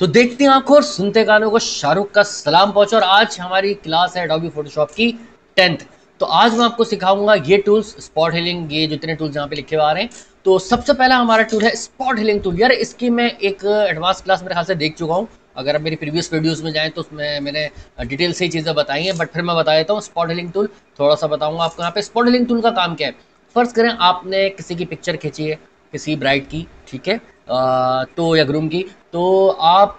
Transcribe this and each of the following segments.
तो देखते हैं आंखों और सुनते कानों को शाहरुख का सलाम पहुंचा। और आज हमारी क्लास है एडोबी फोटोशॉप की 10th। तो आज मैं आपको सिखाऊंगा ये टूल्स, स्पॉट हीलिंग, ये जितने टूल्स यहाँ पे लिखे हुए आ रहे हैं। तो सबसे पहला हमारा टूल है स्पॉट हीलिंग टूल। यार इसकी मैं एक एडवांस क्लास मेरे ख्याल से देख चुका हूँ, अगर आप मेरी प्रीवियस वीडियोस में जाएं तो उसमें मैंने डिटेल से ही चीज़ें बताई हैं, बट फिर मैं बता देता हूँ। स्पॉट हीलिंग टूल थोड़ा सा बताऊँगा आपको। यहाँ पे स्पॉट हीलिंग टूल का काम क्या है, फर्ज करें आपने किसी की पिक्चर खींची है, किसी ब्राइड की, ठीक है, तो या ग्रूम की, तो आप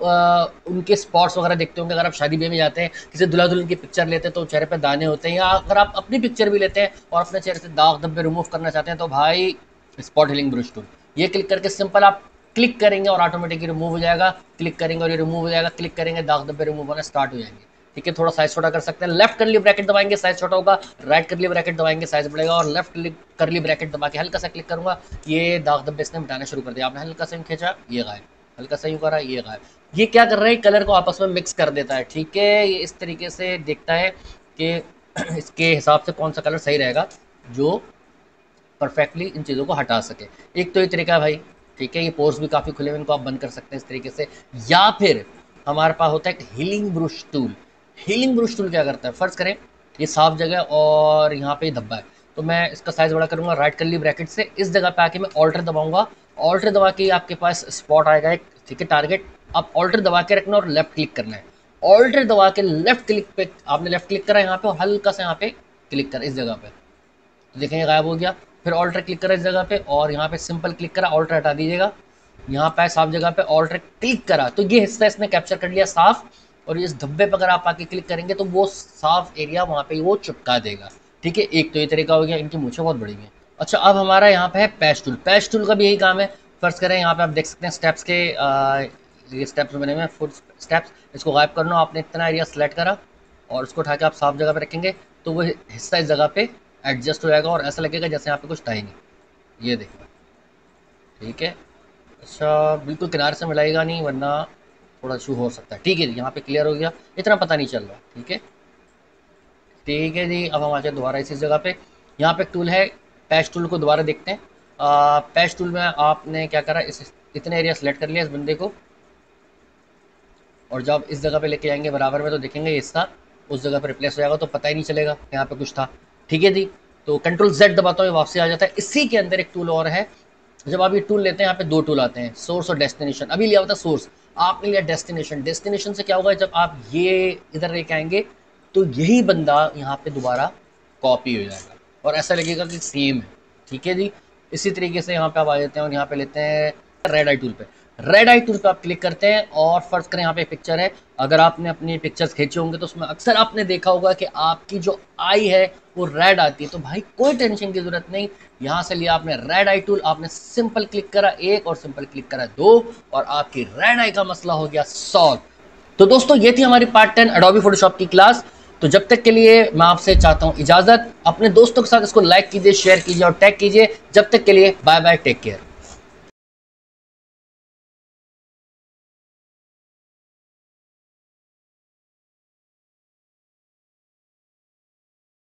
उनके स्पॉट्स वगैरह देखते होंगे। अगर आप शादी ब्याह में जाते हैं, किसी दूल्हा दुल्हन की पिक्चर लेते हैं तो चेहरे पे दाने होते हैं, या अगर आप अपनी पिक्चर भी लेते हैं और अपने चेहरे से दाग धब्बे रिमूव करना चाहते हैं तो भाई स्पॉट हीलिंग ब्रश टूल, ये क्लिक करके सिंपल आप क्लिक करेंगे और ऑटोमेटिकली रिमूव हो जाएगा। क्लिक करेंगे और ये रिमूव हो जाएगा, क्लिक करेंगे, दाग धब्बे रिमूव होना स्टार्ट हो जाएंगे, ठीक है। थोड़ा साइज छोटा कर सकते हैं, लेफ्ट करली ब्रैकेट दबाएंगे साइज छोटा होगा, राइट करली ब्रैकेट दबाएंगे साइज बढ़ेगा। और लेफ्ट करली ब्रैकेट दबा के हल्का सा क्लिक करूंगा, ये दाग धब्बे इसने मिटाना शुरू कर दिया। आपने हल्का सा खींचा, ये गायब, हल्का सा यूँ करा, ये गायब। ये क्या कर रहा है, कलर को आपस में मिक्स कर देता है, ठीक है। ये इस तरीके से देखता है कि इसके हिसाब से कौन सा कलर सही रहेगा जो परफेक्टली इन चीज़ों को हटा सके। एक तो ये तरीका है भाई, ठीक है। ये पोर्स भी काफ़ी खुले हुए, इनको आप बंद कर सकते हैं इस तरीके से। या फिर हमारे पास होता है एक healing brush tool. Healing brush tool क्या करता है, फर्ज करें ये साफ जगह और यहाँ पे धब्बा है, तो मैं इसका साइज़ बड़ा करूँगा राइट करली ब्रैकेट से। इस जगह पे आके मैं ऑल्टर दबाऊँगा, ऑल्टर दबा के आपके पास स्पॉट आएगा एक, ठीक है, टारगेट। आप ऑल्टर दबा के रखना और लेफ़्ट क्लिक करना है। ऑल्टर दबा के लेफ़्ट क्लिक पे आपने लेफ़्ट क्लिक करा यहाँ पे और हल्का सा यहाँ पे क्लिक करा इस जगह पे, तो देखेंगे गायब हो गया। फिर ऑल्टर क्लिक करा इस जगह पे और यहाँ पे सिंपल क्लिक करा, ऑल्टर हटा दीजिएगा। यहाँ पे साफ जगह पे ऑल्टर क्लिक करा तो ये हिस्सा इसने कैप्चर कर लिया साफ, और इस धब्बे पर अगर आप आके क्लिक करेंगे तो वो साफ एरिया वहाँ पे वो चिपका देगा, ठीक है। एक तो ये तरीका हो गया, इनकी मूछें बहुत बड़ी हैं। अच्छा, अब हमारा यहाँ पे है पैच टूल। पैच टूल का भी यही काम है। फर्स्ट करें यहाँ पे आप देख सकते हैं स्टेप्स के, ये स्टेप्स बने हुए हैं, फुट स्टेप्स। इसको गायब करना, आपने इतना एरिया सेलेक्ट करा और उसको उठा के आप साफ जगह पर रखेंगे तो वो हिस्सा इस जगह पर एडजस्ट हो जाएगा और ऐसा लगेगा जैसे यहाँ पे कुछ था ही नहीं, ये देखिए, ठीक है। अच्छा, बिल्कुल किनारे से मिलाएगा नहीं वरना थोड़ा इशू हो सकता है, ठीक है। यहाँ पे क्लियर हो गया, इतना पता नहीं चल रहा, ठीक है, ठीक है जी। अब हम आ जाए दोबारा इसी जगह पे। यहाँ पे टूल है पैच टूल, को दोबारा देखते हैं। पैच टूल में आपने क्या करा, इस इतने एरिया सेलेक्ट कर लिया इस बंदे को, और जब इस जगह पर लेके जाएंगे बराबर में तो देखेंगे हिस्सा उस जगह पर रिप्लेस हो जाएगा, तो पता ही नहीं चलेगा यहाँ पर कुछ था, ठीक है जी। तो कंट्रोल Z दबाता हूँ, वापसी आ जाता है। इसी के अंदर एक टूल और है। जब आप ये टूल लेते हैं यहाँ पे दो टूल आते हैं, सोर्स और डेस्टिनेशन। अभी लिया होता है सोर्स, आपने लिया डेस्टिनेशन। डेस्टिनेशन से क्या होगा, जब आप ये इधर लेके आएंगे तो यही बंदा यहाँ पे दोबारा कॉपी हो जाएगा और ऐसा लगेगा कि सेम है, ठीक है जी। इसी तरीके से यहाँ पे आप आ जाते हैं और यहाँ पे लेते हैं रेड आई टूल पे। रेड आई टूल पे आप क्लिक करते हैं और फर्ज करें यहाँ पे पिक्चर है। अगर आपने अपनी पिक्चर्स खींचे होंगे तो उसमें अक्सर आपने देखा होगा कि आपकी जो आई है वो रेड आती है, तो भाई कोई टेंशन की ज़रूरत नहीं। यहाँ से लिया आपने रेड आई टूल, आपने सिंपल क्लिक करा एक और सिंपल क्लिक करा दो, और आपकी रेड आई का मसला हो गया सॉल्व। तो दोस्तों ये थी हमारी पार्ट 10 एडोबी फोटोशॉप की क्लास। तो जब तक के लिए मैं आपसे चाहता हूँ इजाज़त। अपने दोस्तों के साथ इसको लाइक कीजिए, शेयर कीजिए और टैग कीजिए। जब तक के लिए बाय बाय, टेक केयर।